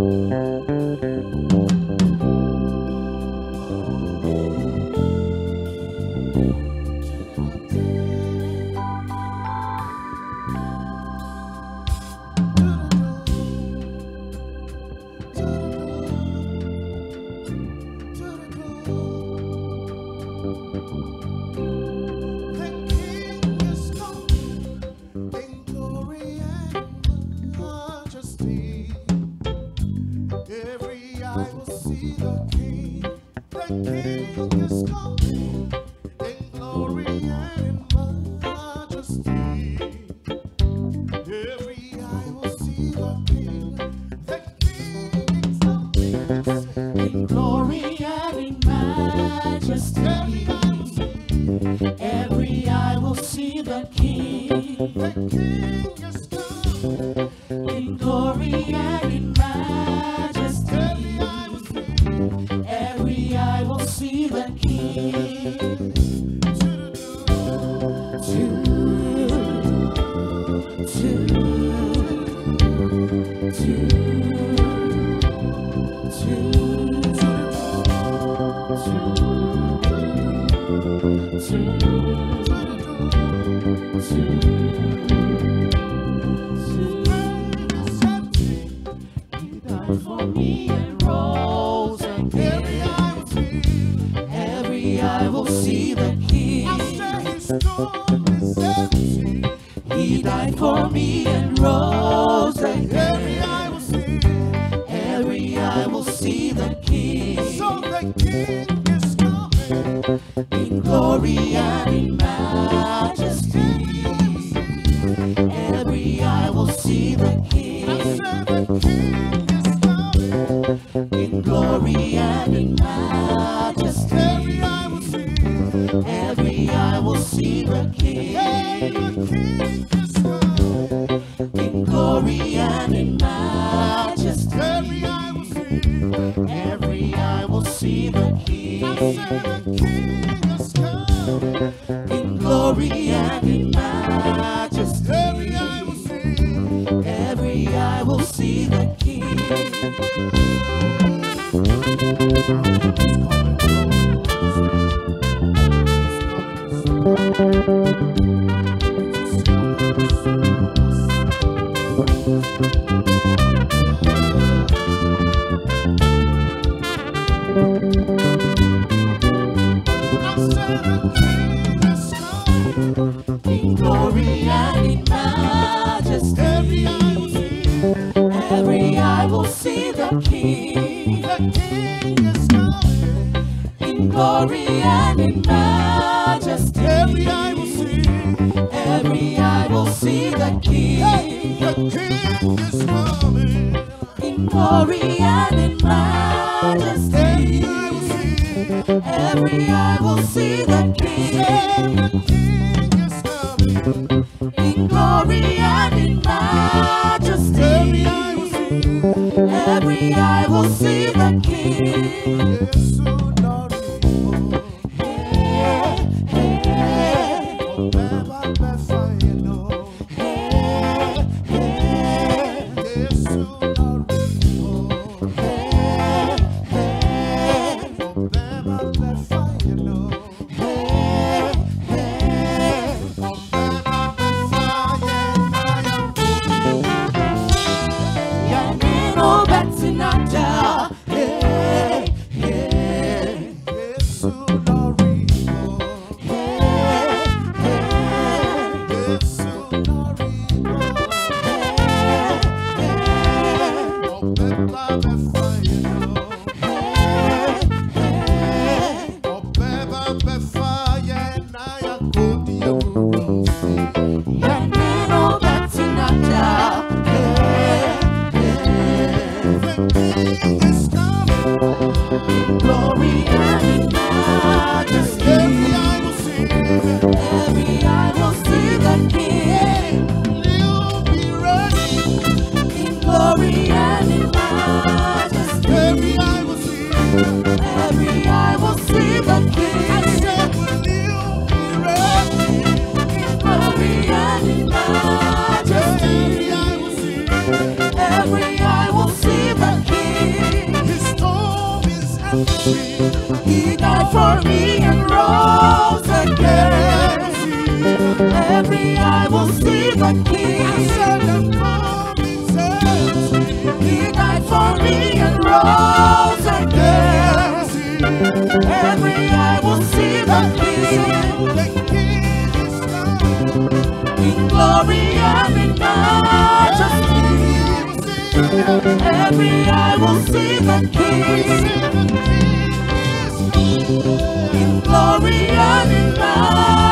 Every eye will see the King. He died for me and rose again. Every eye will see the King. He died for me and rose again. Every eye will see the King. In glory and in majesty. Every eye will see the King. In glory and in majesty.